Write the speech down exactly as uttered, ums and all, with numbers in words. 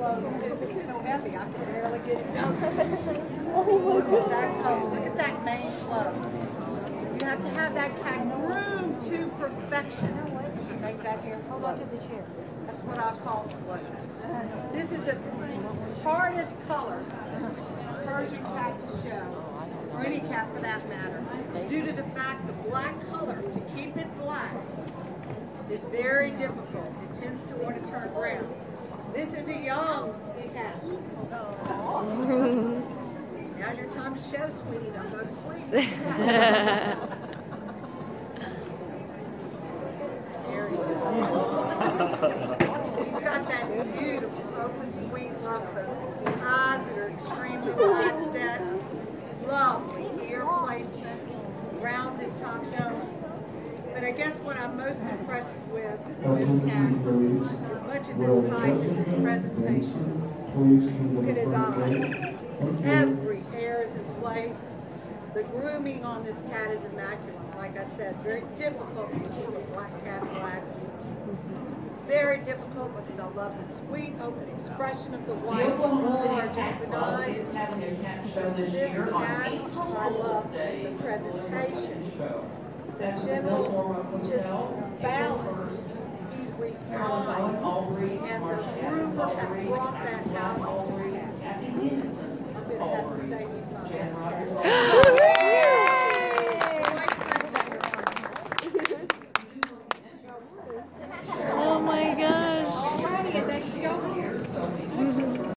So happy, I can barely get it done. Oh my God. Look at that pose. Look at that main pose. You have to have that kangaroo to perfection to make that hair float. Hold on to the chair. That's what I call float. This is the hardest color a Persian cat to show, or any cat for that matter, due to the fact the black color, to keep it black, is very difficult. It tends to want to turn brown. This is a young cat. Now's your time to show, sweetie. Don't go to sleep. There he is. He's got that beautiful, open, sweet love pose. Eyes that are extremely relaxed set. Lovely ear placement. Rounded top nose. But I guess what I'm most impressed with is this cat. As much as his time is his presentation. Look at his eyes. Every hair is in place. The grooming on this cat is immaculate. Like I said, very difficult to sort of black cat black. It's very difficult because I love the sweet, open expression of the white, large, open eyes. This cat, I love the presentation. The general, just balance. Refined, and the groomer has brought that out.